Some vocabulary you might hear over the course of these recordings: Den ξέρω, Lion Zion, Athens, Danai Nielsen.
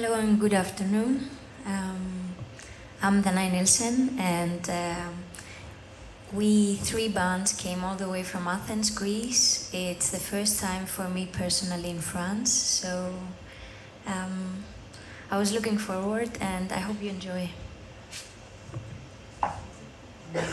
Hello and good afternoon. I'm Danai Nielsen, and we three bands came all the way from Athens, Greece. It's the first time for me personally in France, so I was looking forward, and I hope you enjoy. There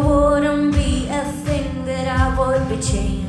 wouldn't be a thing that I would be changing.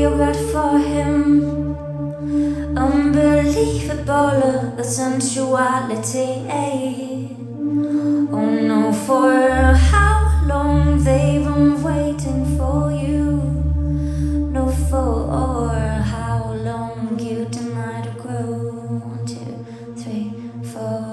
you got for him. Unbelievable, the sensuality. Oh no, for how long they've been waiting for you. No, for how long you denied a grow. 1, 2, 3, 4.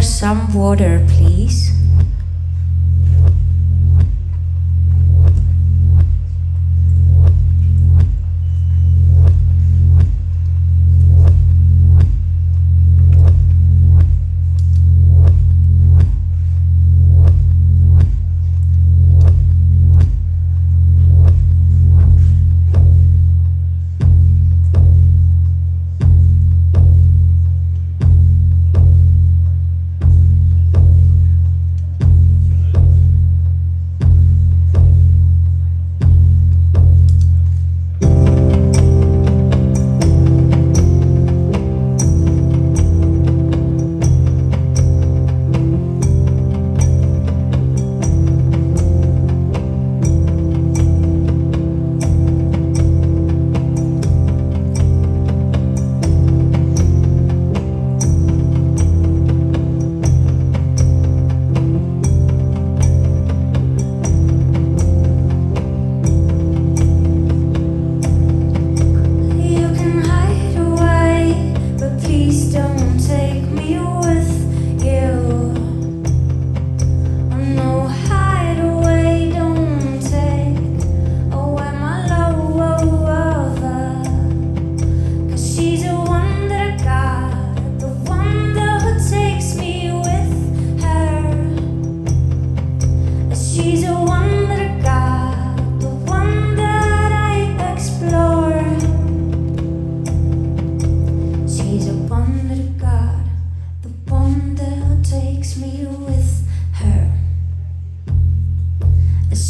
Some water, please.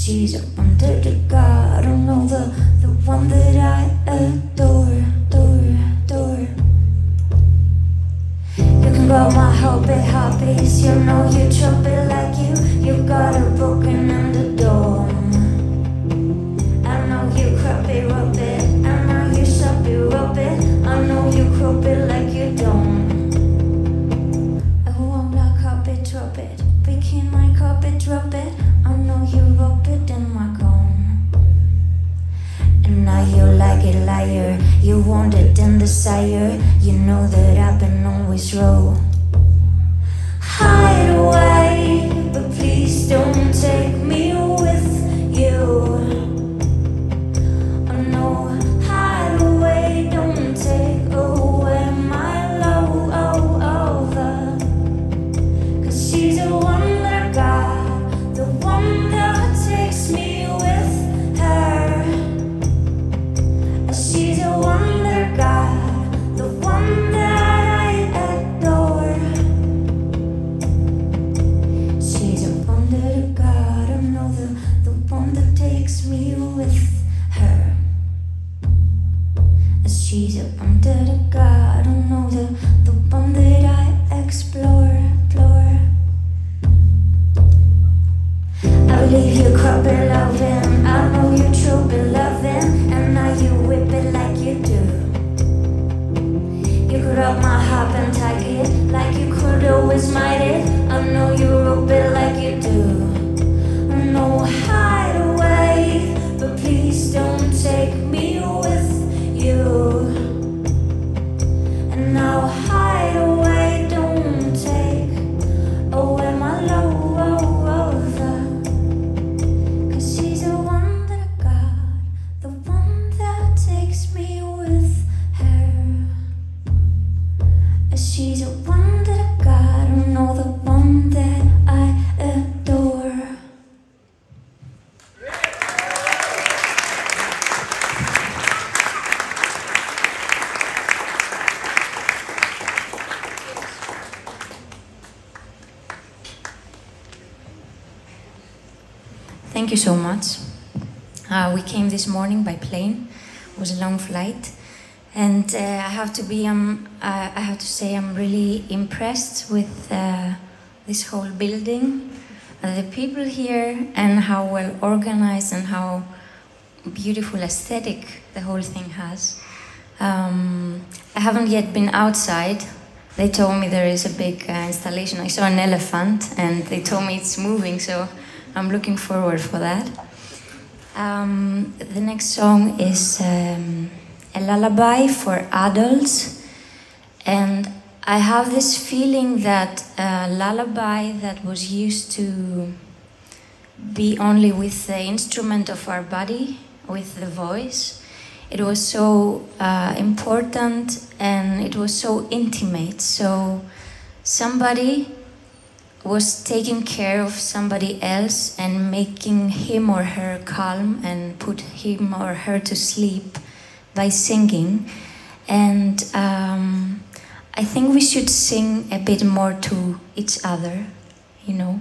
sees a wonder to God. I don't know the one that I adore. You can blow my hobbies, you know you trump it like you got a broken underdog. I know you crop it, rub it, I know you shop it, rub it, I know you crop it like you don't. I want my carpet, drop it, breaking my carpet, drop it, I know you rub it in my cone. And now you like it, liar, you want it in the sire, you know that I've been always wrong. Hide away, but please don't take me with you. Oh no, hide away, don't take away my love, oh, 'cause she's the one that I got, the one that takes me with her. She's the one that I got, the one that me with her. She's a wonder to God. I don't know the one that I explore. I believe you crop it loving, I know you true it loving, and now you whip it like you do. You could up my hop and tag it like you could always might it. I know you rope it like you do. I know hide away, but please don't take me with you. And now hide away, don't take away my love, 'cause she's the one that I got, the one that takes me with her. She's the one that I got, I don't know the one that I adore. Thank you so much. We came this morning by plane. It was a long flight, and I have to say I'm really impressed with this whole building, the people here, and how well organized and how beautiful aesthetic the whole thing has. I haven't yet been outside. They told me there is a big installation. I saw an elephant, and they told me it's moving, so I'm looking forward for that. The next song is a lullaby for adults, and I have this feeling that a lullaby that was used to be only with the instrument of our body, with the voice, it was so important and it was so intimate. So somebody was taking care of somebody else and making him or her calm and put him or her to sleep by singing. And I think we should sing a bit more to each other, you know,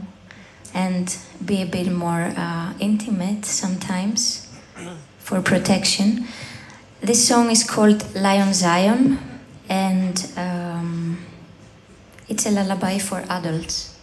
and be a bit more intimate sometimes for protection. This song is called Lion Zion, and it's a lullaby for adults.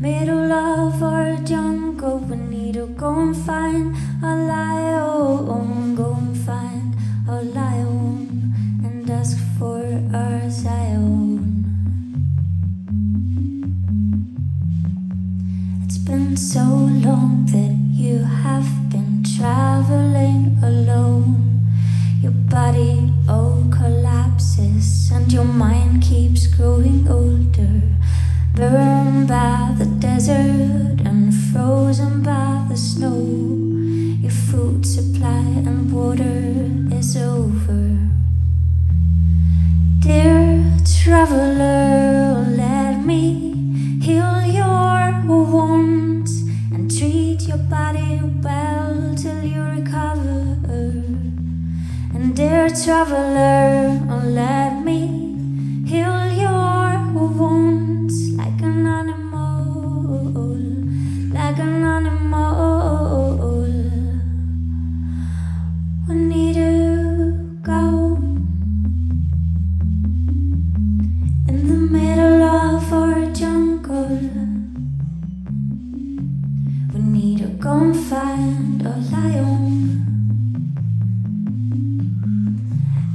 Middle of our we need to go and find our Lion, go and find our Lion, and ask for our Zion. It's been so long that you have been traveling alone. Your body all collapses and your mind keeps growing older. Burned by the desert and frozen by the snow. Your food supply and water is over. Dear traveler, let me heal your wounds and treat your body well till you recover. And dear traveler, let me heal your wounds. Like an animal, we need to go. In the middle of our jungle, we need to go and find a Lion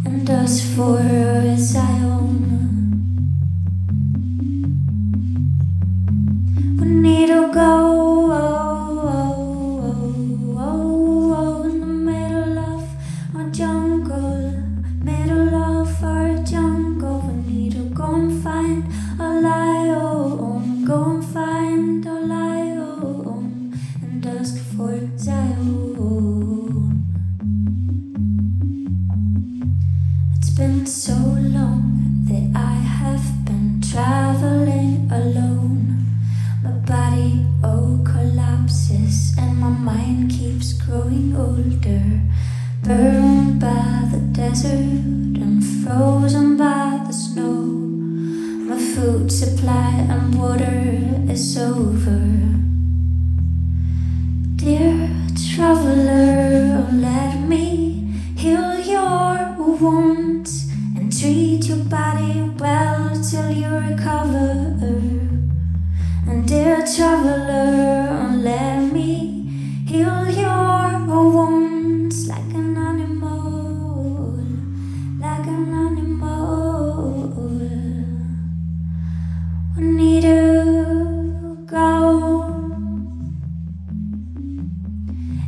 and ask for a Zion. We need to go. It's been so long that I have been traveling alone. My body all collapses and my mind keeps growing older. Burned by the desert and frozen by the snow. My food supply and water is over. Dear traveler, let me heal your wounds and treat your body well till you recover. And dear traveler, let me heal your wounds like an animal, like an animal. We need to go.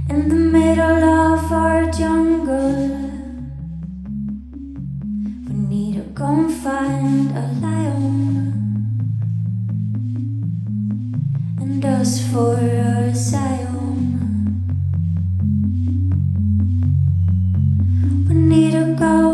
In the middle of our jungle, we need to go and find a Lion and ask for a Zion. We need to go.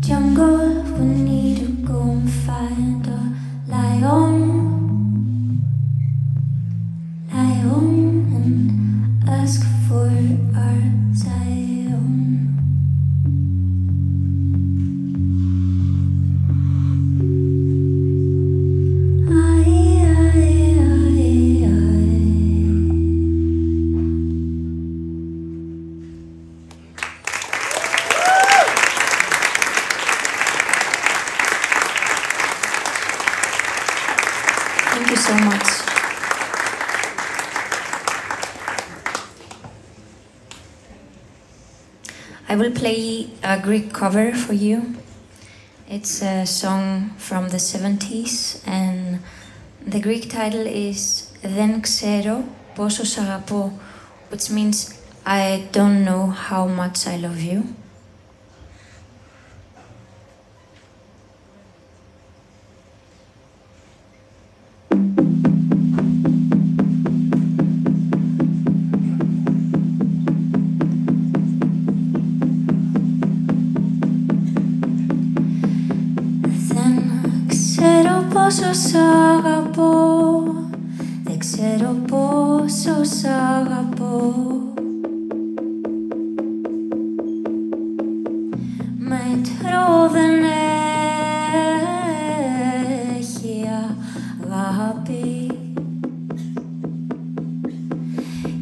Jungle, we need to go and find a Lion, Lion, and ask for our Zion. Thank you so much. I will play a Greek cover for you. It's a song from the 70s and the Greek title is Den ξέρω πόσο σ' αγαπώ, which means I don't know how much I love you. Ξέρω πόσο σ' αγαπώ. Δεν ξέρω πόσο σ' αγαπώ. Μέτρο δεν έχει αγάπη.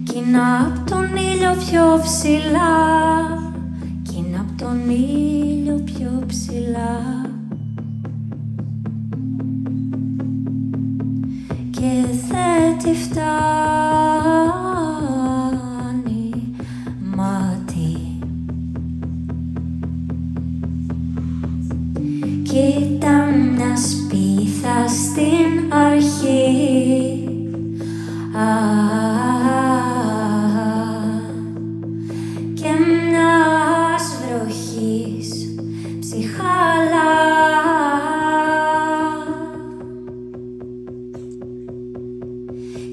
Κοινά απ' τον ήλιο πιο ψηλά. Κοινά απ' τον ήλιο πιο ψηλά. Και δεν τη φτάνει μάτι. Κοίτα μια σπίθα στην αρχή. Και μιας βροχής ψυχαλά.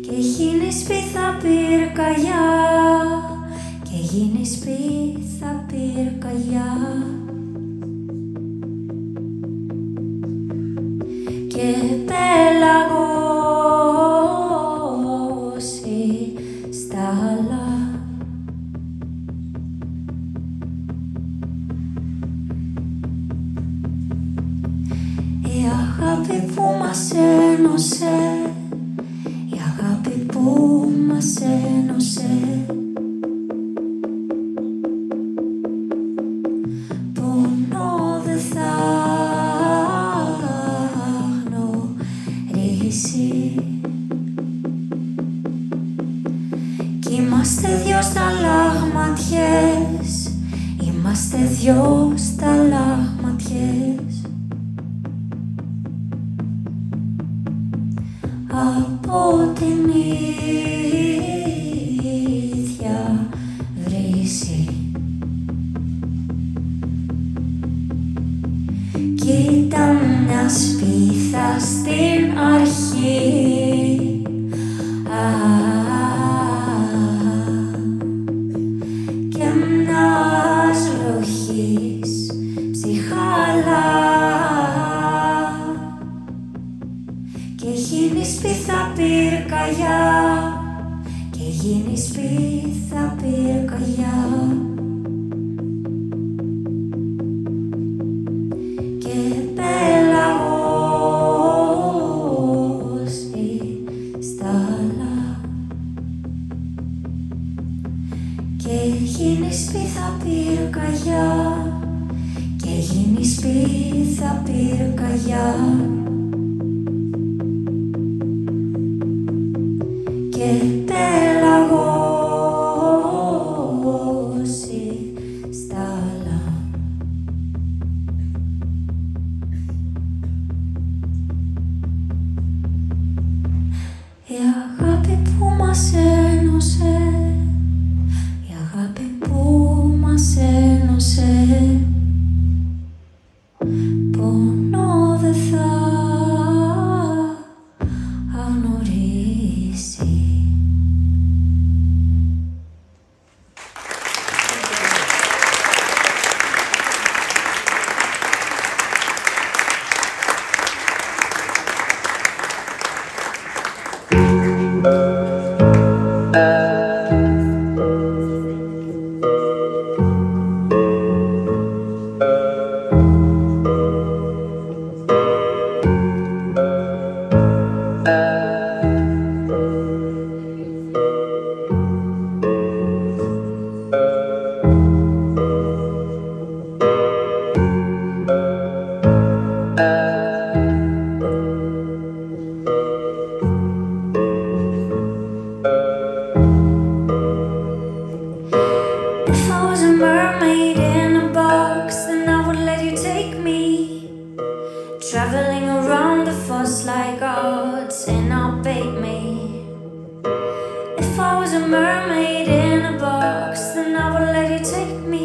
Και γίνει σπίθα πυρκαγιά. Και γίνει σπίθα πυρκαγιά. Και πελαγώσει στάλα. Η αγάπη που μας ένωσε. Που μας ένωσε. Πόνο δε θα γνωρίσει. Κι είμαστε δυο σταλαγματιές. Είμαστε δυο σταλαγματιές. Από την ίδια βρύση. Κοίτα μια σπίθα στην αρχή. Και μιας βροχής ψυχαλά. Και γίνει σπίθα πυρκαγιά. Και γίνει σπίθα πυρκαγιά. Και πελαγώσει στάλα. Και γίνει σπίθα πυρκαγιά. Και γίνει σπίθα πυρκαγιά. Και πελαγώσει στάλα. Η αγάπη που μας ένωσε. Η αγάπη που μας ένωσε. Πόνο δε θα αγνωρίσει. Traveling around the forest like gods and outbait me. If I was a mermaid in a box, then I would let you take me.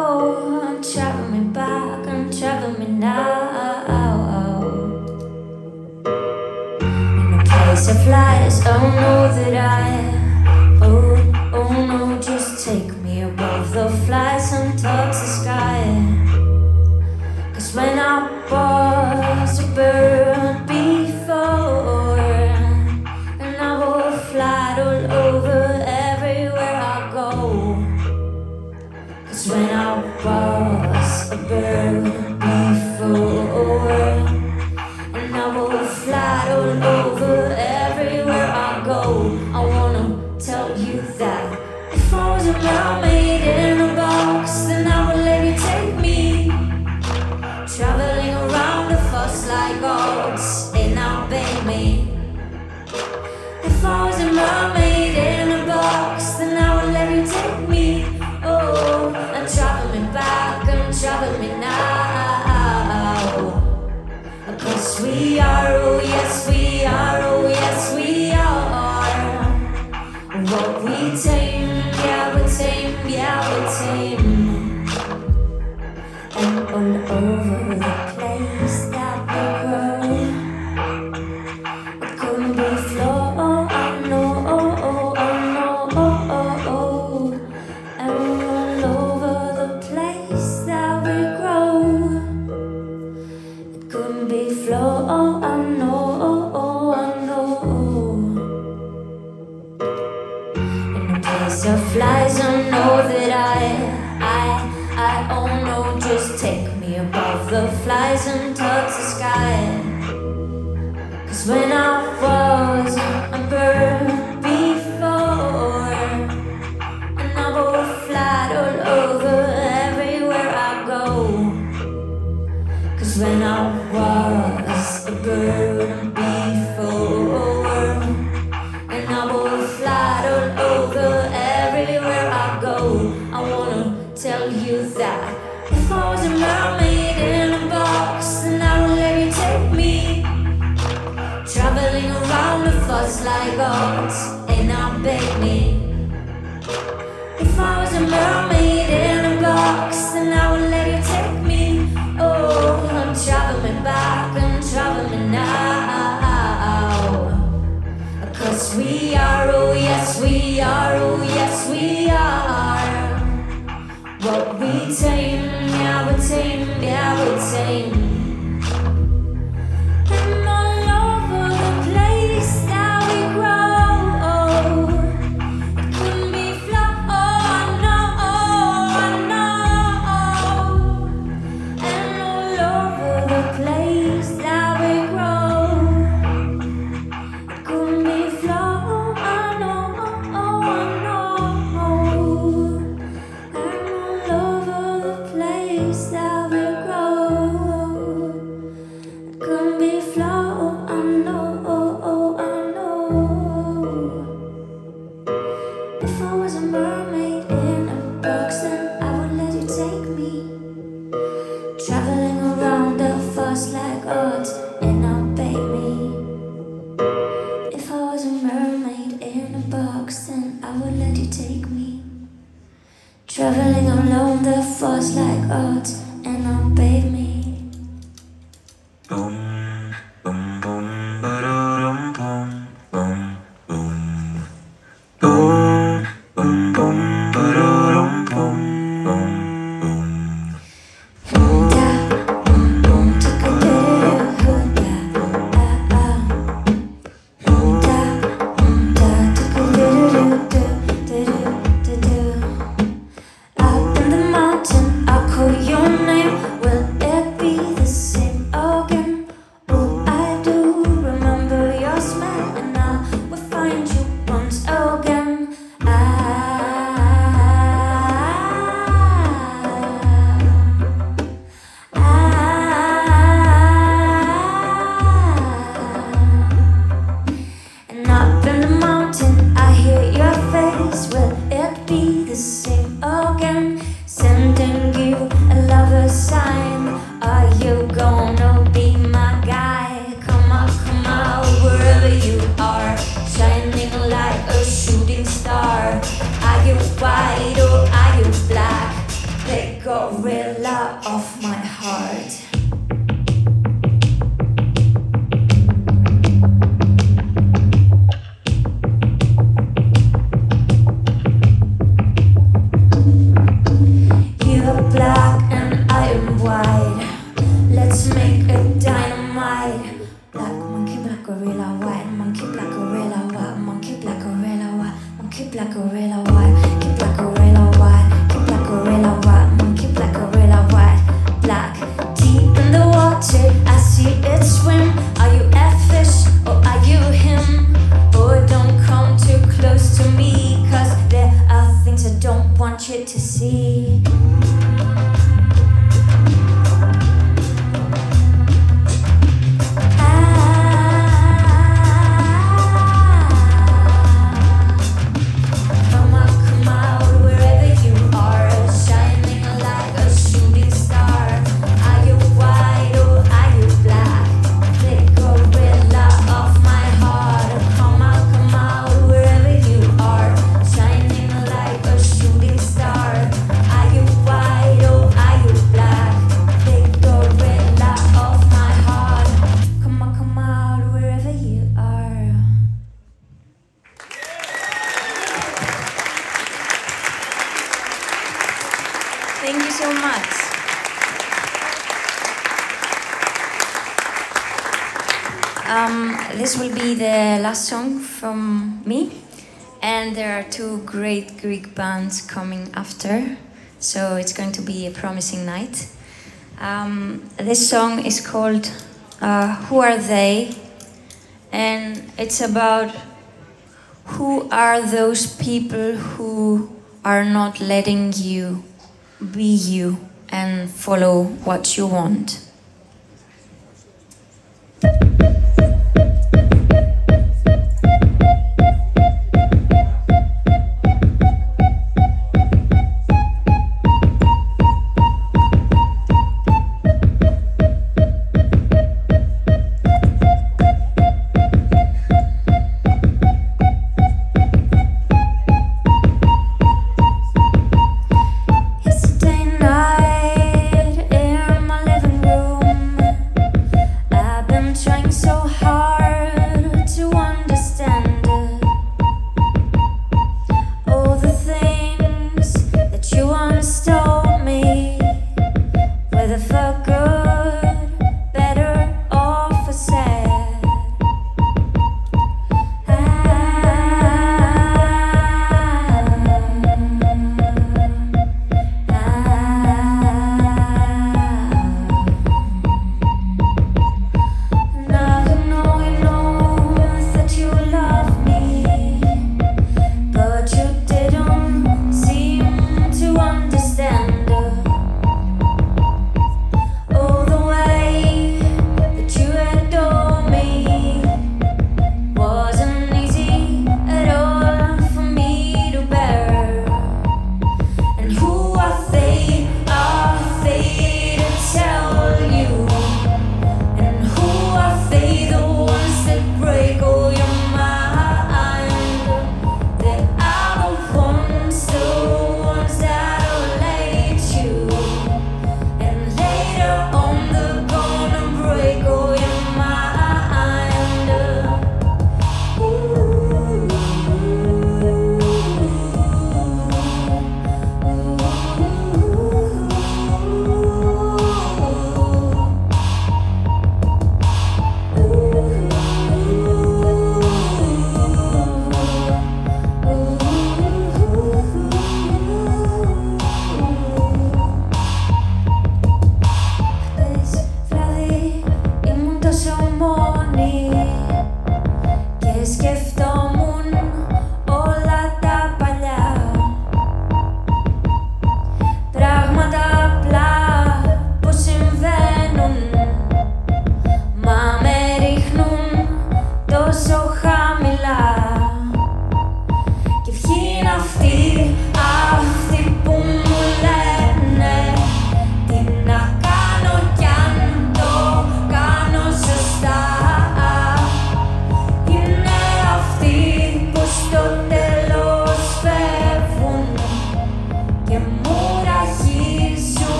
Oh, and travel me back and travel me now. In a place of lies, oh no, that I. Oh, oh no, just take me above the flies and towards the sky. Cause when I was a bird, Let's make sea. Thank you so much. This will be the last song from me, and there are two great Greek bands coming after, so it's going to be a promising night. This song is called Who Are They? And it's about who are those people who are not letting you be you and follow what you want. Trying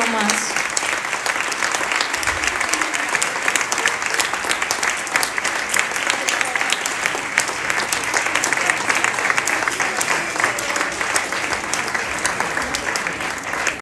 so much.